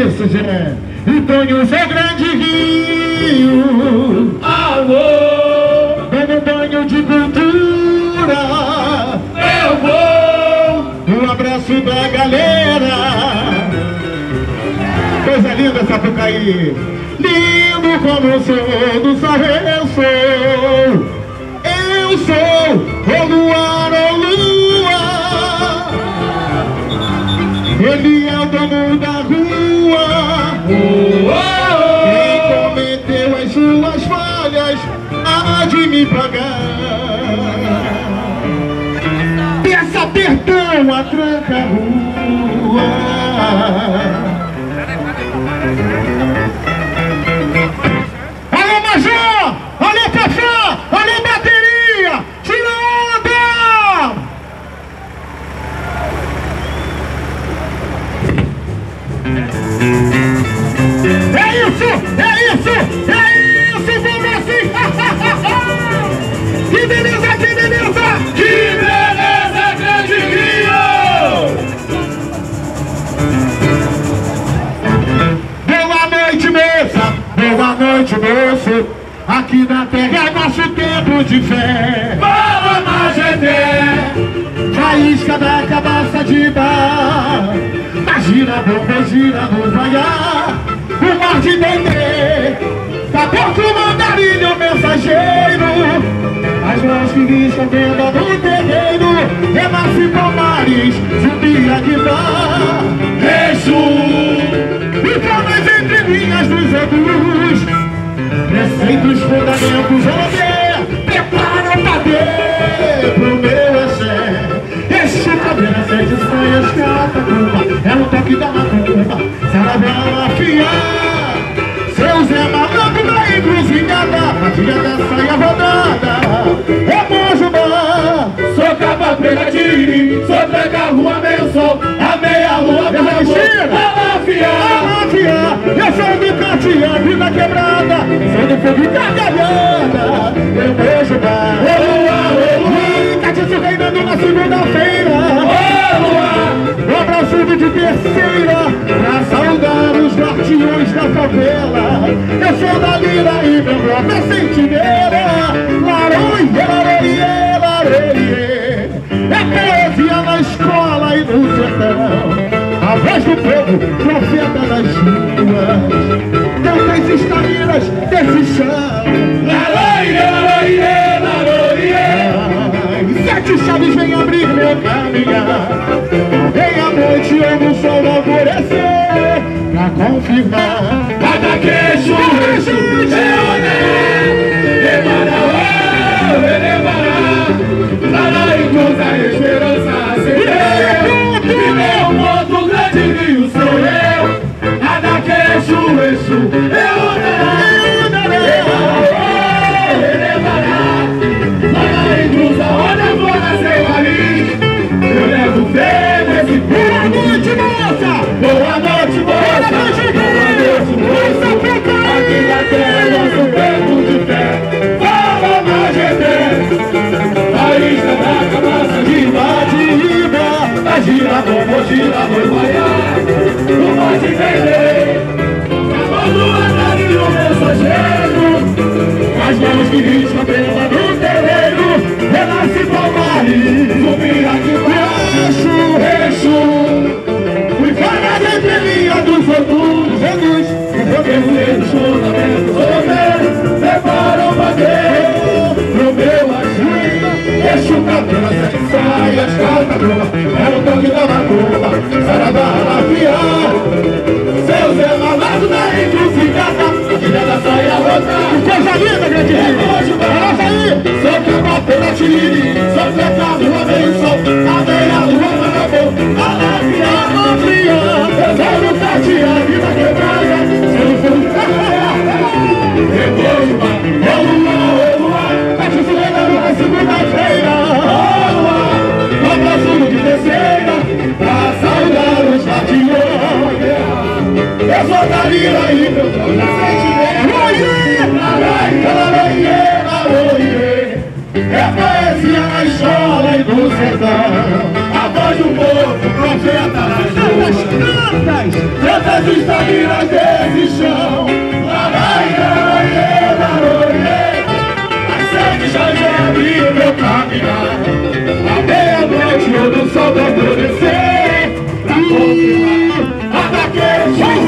isso, gente. E põe o seu grande rio, alô, dando banho de cultura. Eu vou, um abraço da galera. Coisa linda, Sapucaí. Lindo como eu sou, do sarro eu sou. Eu sou o luar, ou lua. Ele é o dono da rua. Quem cometeu as suas falhas há de me pagar. Peça perdão à tranca-rua. Aqui na terra é nosso tempo de fé. Fala na GT, faísca da cabaça de bar. Mas gira, bomba, gira, no vaiar. O mar de Dendê, caboclo, mandarilho, mensageiro. As mãos que riscam venda no terreiro. Renasce palmares, subia de bar. Rezo, e camas entre linhas dos adultos. Preceitos, fundamentos, homem, prepara o cadê pro meu axé. Este cadeira sede sonha, escata curva, é o toque da macumba, saravela afiar. Seu Zé Maluco na encruzilhada, batilhada, saia rodada, é bom jubar. Sou capa preta de sou tranca rua, meio sol, a meia lua, minha afiar. Eu sou do Catia, vida quebrada, sou do fogo gargalhada, eu vou jogar. Ô Luá, Catiço reinando na segunda-feira. Ô Luá, um abraço de terceira, pra saudar os guardiões da favela. Eu sou da lira e meu bloco é sentinela. Laroia, laroia, laroia, é poesia na escola e no sertão. A voz do povo, profeta das ruas, canta esses caminhos desse chão. Laroie, laroie, laroie, sete chaves vem abrir meu caminhar. Vem a noite ou no sol alvorecer, pra confirmar. Cada queixo, queixo, é oné, emará, elevará, dará em toda a esperança se deu. Era o toque da macumba, saravá, afiar. Seu Zé Maluco na encruzilhada, filha da saia rota. Coisa linda, grande rio, olha aí. Sou capa pela tiriri, sou pecado, uma meio sol, a meia lua, manda bom, a afiar, afiar. Eu sou do Tatia, vida quebrada, sou do fundo da raia. Depois de uma, ô lua, bate o sujeito na segunda-feira. Pra saudar os guardiões, eu sou da lira e meu trono na sentinela. É poesia na escola e no sertão. A voz do povo, profeta nas ruas, tantas Jesus da mira desse chão. Mas já já abriu meu caminhar. A meia-noite eu não sou do adormecer. Pra confirmar a daquele chão.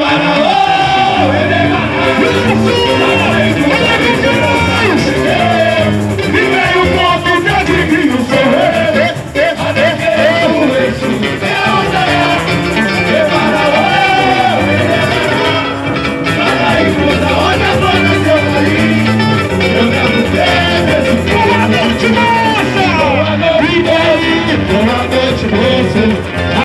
Para